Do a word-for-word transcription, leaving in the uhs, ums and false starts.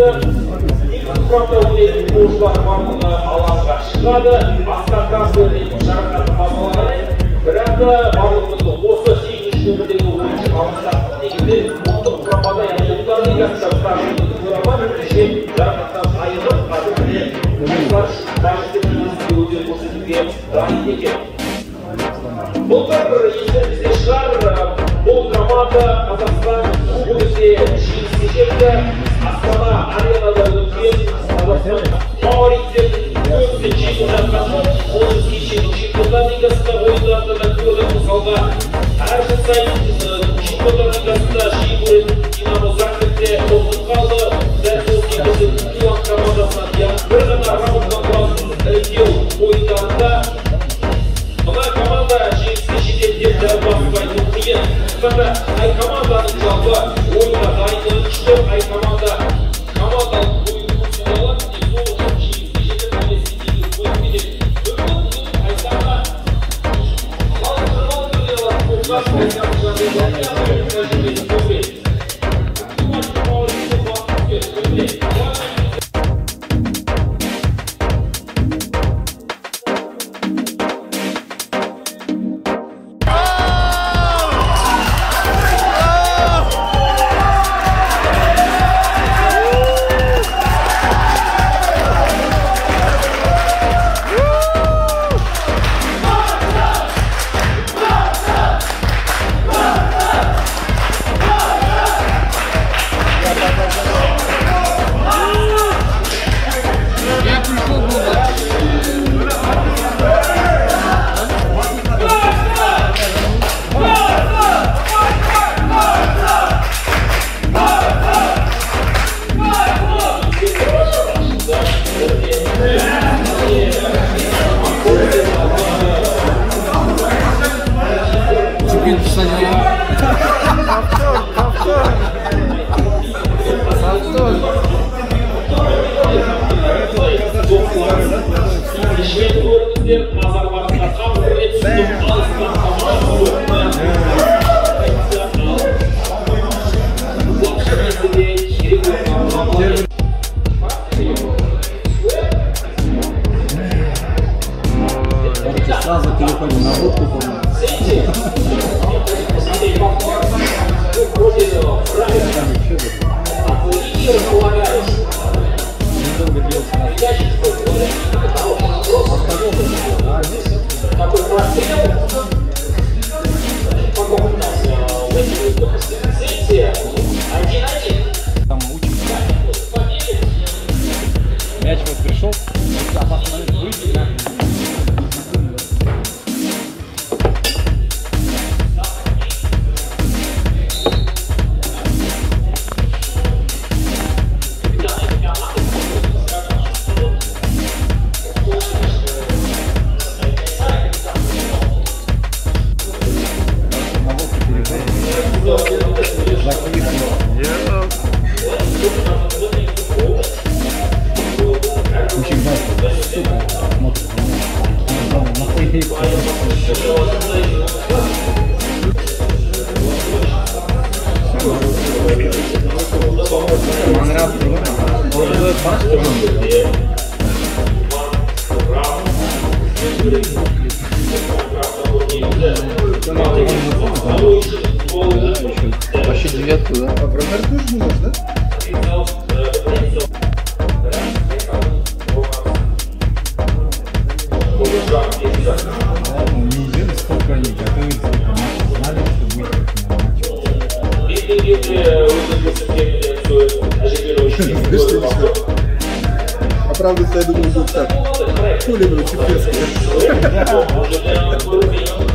Правда, я думаю, что так. Хули, блядь, чипец.